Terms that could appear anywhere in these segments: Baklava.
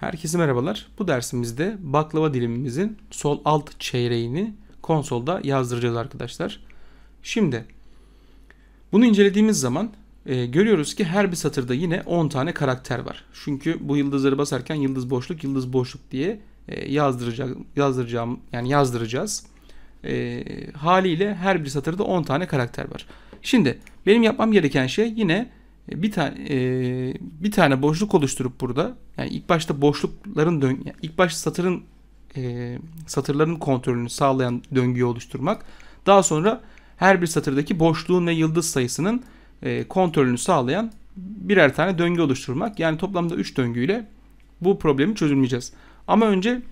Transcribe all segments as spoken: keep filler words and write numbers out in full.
Herkese merhabalar. Bu dersimizde baklava dilimimizin sol alt çeyreğini konsolda yazdıracağız arkadaşlar. Şimdi bunu incelediğimiz zaman e, görüyoruz ki her bir satırda yine on tane karakter var. Çünkü bu yıldızları basarken yıldız boşluk yıldız boşluk diye e, yazdıracağım, yazdıracağım yani yazdıracağız. E, haliyle her bir satırda on tane karakter var. Şimdi benim yapmam gereken şey yine Bir tane e, bir tane boşluk oluşturup burada, yani ilk başta boşlukların döngü, yani ilk başta satırın e, satırların kontrolünü sağlayan döngüyü oluşturmak. Daha sonra her bir satırdaki boşluğun ve yıldız sayısının e, kontrolünü sağlayan birer tane döngü oluşturmak. Yani toplamda üç döngüyle bu problemi çözülmeyeceğiz. Ama önce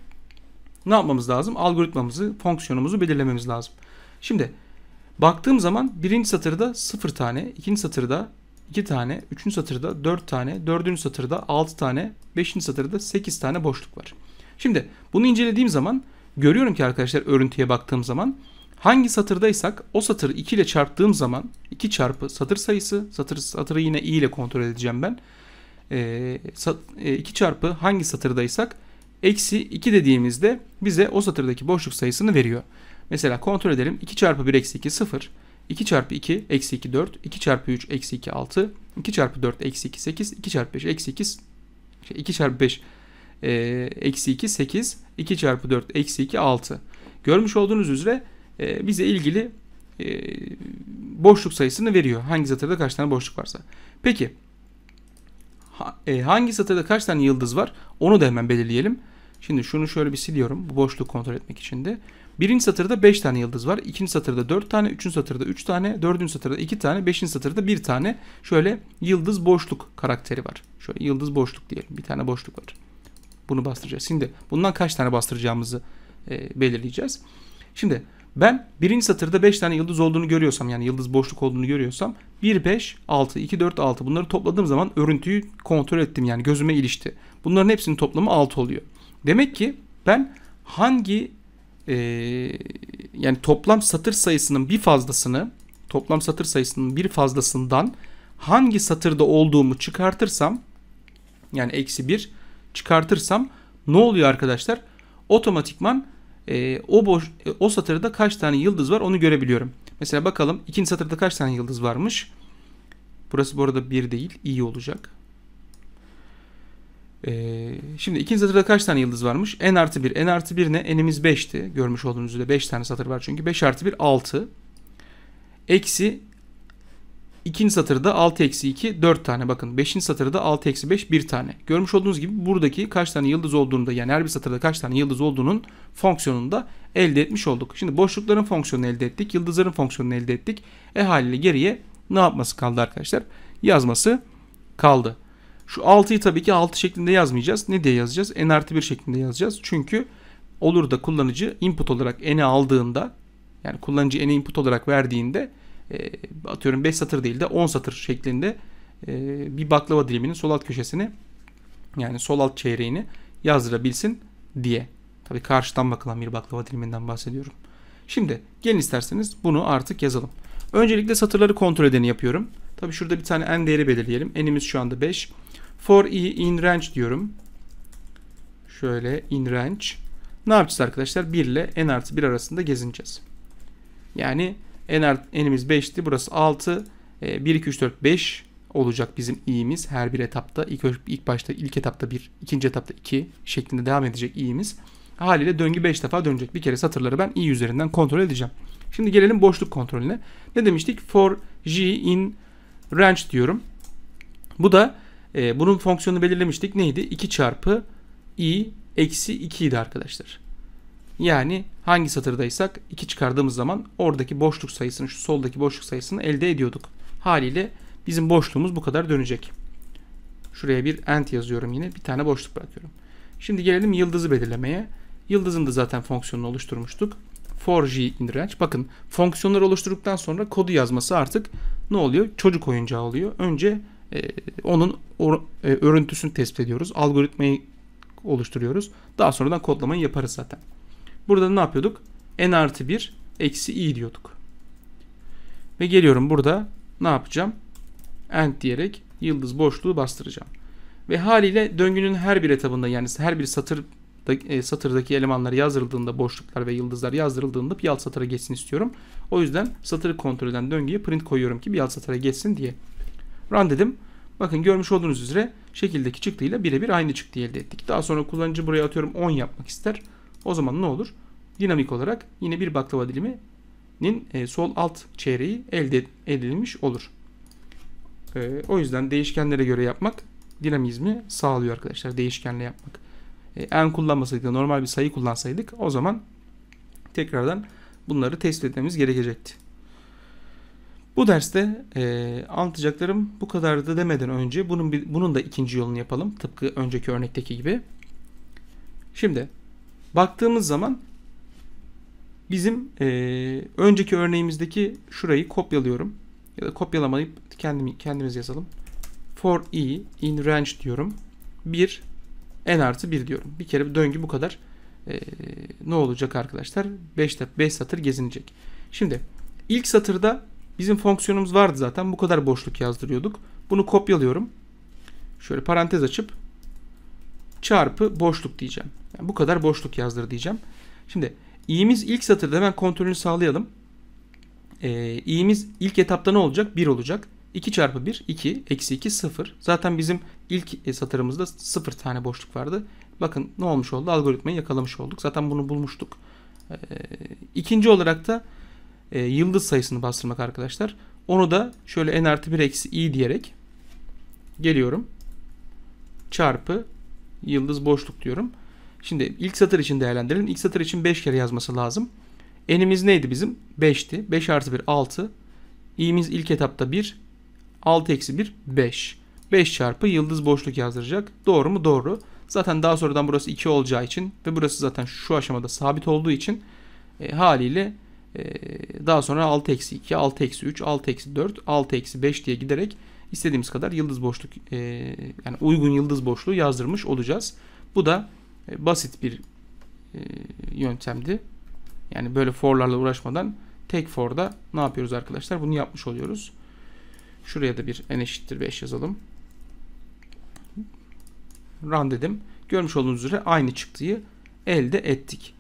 ne yapmamız lazım? Algoritmamızı, fonksiyonumuzu belirlememiz lazım. Şimdi baktığım zaman birinci satırda sıfır tane, ikinci satırda iki tane, üçüncü satırda dört tane, dördüncü satırda altı tane, beşinci satırda sekiz tane boşluk var. Şimdi bunu incelediğim zaman görüyorum ki arkadaşlar, örüntüye baktığım zaman hangi satırdaysak o satırı iki ile çarptığım zaman iki çarpı satır sayısı, satır satırı yine i ile kontrol edeceğim ben. E, sat, e, iki çarpı hangi satırdaysak eksi iki dediğimizde bize o satırdaki boşluk sayısını veriyor. Mesela kontrol edelim. iki çarpı bir eksi iki sıfır. iki çarpı iki eksi iki dört, iki çarpı üç eksi iki altı, iki çarpı dört eksi iki sekiz, iki çarpı beş eksi iki, iki çarpı beş eksi iki sekiz, iki çarpı dört eksi iki altı. Görmüş olduğunuz üzere e, bize ilgili e, boşluk sayısını veriyor. Hangi satırda kaç tane boşluk varsa. Peki ha, e, hangi satırda kaç tane yıldız var? Onu da hemen belirleyelim. Şimdi şunu şöyle bir siliyorum. Bu boşluğu kontrol etmek için de. Birinci satırda beş tane yıldız var. İkinci satırda dört tane. Üçüncü satırda üç tane. Dördüncü satırda iki tane. Beşinci satırda bir tane. Şöyle yıldız boşluk karakteri var. Şöyle yıldız boşluk diyelim. Bir tane boşluk var. Bunu bastıracağız. Şimdi bundan kaç tane bastıracağımızı e, belirleyeceğiz. Şimdi ben birinci satırda beş tane yıldız olduğunu görüyorsam, yani yıldız boşluk olduğunu görüyorsam bir, beş, altı, iki, dört, altı, bunları topladığım zaman örüntüyü kontrol ettim. Yani gözüme ilişti. Bunların hepsinin toplamı altı oluyor. Demek ki ben hangi Ee, yani toplam satır sayısının bir fazlasını toplam satır sayısının bir fazlasından hangi satırda olduğumu çıkartırsam, yani eksi bir çıkartırsam ne oluyor arkadaşlar? Otomatikman e, o boş e, o satırda kaç tane yıldız var onu görebiliyorum. Mesela bakalım ikinci satırda kaç tane yıldız varmış. Burası bu arada bir değil, iyi olacak. Şimdi ikinci satırda kaç tane yıldız varmış? N artı bir. N artı bir ne? N'imiz beşti. Görmüş olduğunuz üzere beş tane satır var çünkü. beş artı bir altı. Eksi ikinci satırda altı eksi iki dört tane. Bakın beşinci satırda altı eksi beş bir tane. Görmüş olduğunuz gibi buradaki kaç tane yıldız olduğunu da, yani her bir satırda kaç tane yıldız olduğunun fonksiyonunu da elde etmiş olduk. Şimdi boşlukların fonksiyonunu elde ettik. Yıldızların fonksiyonunu elde ettik. E haliyle geriye ne yapması kaldı arkadaşlar? Yazması kaldı. Şu altıyı tabii ki altı şeklinde yazmayacağız. Ne diye yazacağız? N artı bir şeklinde yazacağız. Çünkü olur da kullanıcı input olarak n'i aldığında, yani kullanıcı n'i input olarak verdiğinde e, atıyorum beş satır değil de on satır şeklinde e, bir baklava diliminin sol alt köşesini, yani sol alt çeyreğini yazdırabilsin diye. Tabii karşıdan bakılan bir baklava diliminden bahsediyorum. Şimdi gelin isterseniz bunu artık yazalım. Öncelikle satırları kontrol edeni yapıyorum. Tabii şurada bir tane n değeri belirleyelim. N'imiz şu anda beş. For i in range diyorum. Şöyle in range. Ne yapacağız arkadaşlar? bir ile n artı bir arasında gezineceğiz. Yani n artı, n'imiz beşti. Burası altı. bir, iki, üç, dört, beş olacak bizim i'miz. Her bir etapta. İlk, ilk başta ilk etapta bir, ikinci etapta iki şeklinde devam edecek i'miz. Haliyle döngü beş defa dönecek. Bir kere satırları ben i üzerinden kontrol edeceğim. Şimdi gelelim boşluk kontrolüne. Ne demiştik? For j in range diyorum. Bu da e, bunun fonksiyonunu belirlemiştik. Neydi? iki çarpı i eksi iki idi arkadaşlar. Yani hangi satırdaysak iki çıkardığımız zaman oradaki boşluk sayısını, şu soldaki boşluk sayısını elde ediyorduk. Haliyle bizim boşluğumuz bu kadar dönecek. Şuraya bir end yazıyorum yine. Bir tane boşluk bırakıyorum. Şimdi gelelim yıldızı belirlemeye. Yıldızın da zaten fonksiyonunu oluşturmuştuk. For j in range. Bakın fonksiyonları oluşturduktan sonra kodu yazması artık ne oluyor? Çocuk oyuncağı oluyor. Önce e, onun or, e, örüntüsünü tespit ediyoruz. Algoritmayı oluşturuyoruz. Daha sonradan kodlamayı yaparız zaten. Burada ne yapıyorduk? N artı bir eksi i diyorduk. Ve geliyorum burada ne yapacağım? End diyerek yıldız boşluğu bastıracağım. Ve haliyle döngünün her bir etabında, yani her bir satır satırdaki elemanlar yazdırıldığında, boşluklar ve yıldızlar yazdırıldığında bir alt satıra geçsin istiyorum. O yüzden satırı kontrol eden döngüye print koyuyorum ki bir alt satıra geçsin diye. Run dedim. Bakın görmüş olduğunuz üzere şekildeki çıktıyla birebir aynı çıktıyı elde ettik. Daha sonra kullanıcı buraya atıyorum on yapmak ister. O zaman ne olur? Dinamik olarak yine bir baklava diliminin sol alt çeyreği elde edilmiş olur. O yüzden değişkenlere göre yapmak dinamizmi sağlıyor arkadaşlar. Değişkenle yapmak. En kullanmasaydık da normal bir sayı kullansaydık o zaman tekrardan bunları test etmemiz gerekecekti. Bu derste e, anlatacaklarım bu kadardı demeden önce bunun bir, bunun da ikinci yolunu yapalım. Tıpkı önceki örnekteki gibi. Şimdi baktığımız zaman bizim e, önceki örneğimizdeki şurayı kopyalıyorum. Ya da kopyalamayıp kendimi, kendimiz yazalım. For i in range diyorum. bir n artı bir diyorum. Bir kere bir döngü bu kadar. E, ne olacak arkadaşlar? beş satır gezinecek. Şimdi ilk satırda bizim fonksiyonumuz vardı zaten. Bu kadar boşluk yazdırıyorduk. Bunu kopyalıyorum. Şöyle parantez açıp çarpı boşluk diyeceğim. Yani bu kadar boşluk yazdır diyeceğim. Şimdi i'miz ilk satırda, hemen kontrolünü sağlayalım. Ee, i'miz ilk etapta ne olacak? bir olacak. iki çarpı bir, iki. Eksi iki, sıfır. Zaten bizim ilk satırımızda sıfır tane boşluk vardı. Bakın ne olmuş oldu? Algoritmayı yakalamış olduk. Zaten bunu bulmuştuk. Ee, ikinci olarak da E, yıldız sayısını bastırmak arkadaşlar. Onu da şöyle n artı bir eksi i diyerek geliyorum. Çarpı yıldız boşluk diyorum. Şimdi ilk satır için değerlendirelim. İlk satır için beş kere yazması lazım. N'imiz neydi bizim? beşti. beş artı bir altı. İ'miz ilk etapta bir. altı eksi bir beş. beş çarpı yıldız boşluk yazdıracak. Doğru mu? Doğru. Zaten daha sonradan burası iki olacağı için ve burası zaten şu aşamada sabit olduğu için e, haliyle daha sonra altı eksi iki, altı eksi üç, altı eksi dört, altı eksi beş diye giderek istediğimiz kadar yıldız boşluk, yani uygun yıldız boşluğu yazdırmış olacağız. Bu da basit bir yöntemdi. Yani böyle forlarla uğraşmadan tek forda ne yapıyoruz arkadaşlar? Bunu yapmış oluyoruz. Şuraya da bir n eşittir beş yazalım. Run dedim. Görmüş olduğunuz üzere aynı çıktıyı elde ettik.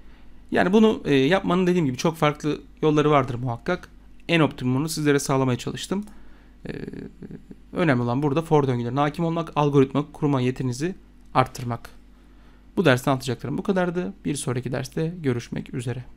Yani bunu e, yapmanın dediğim gibi çok farklı yolları vardır muhakkak. En optimumunu sizlere sağlamaya çalıştım. E, önemli olan burada for döngülerine hakim olmak, algoritma kurma yetinizi arttırmak. Bu derste anlatacaklarım bu kadardı. Bir sonraki derste görüşmek üzere.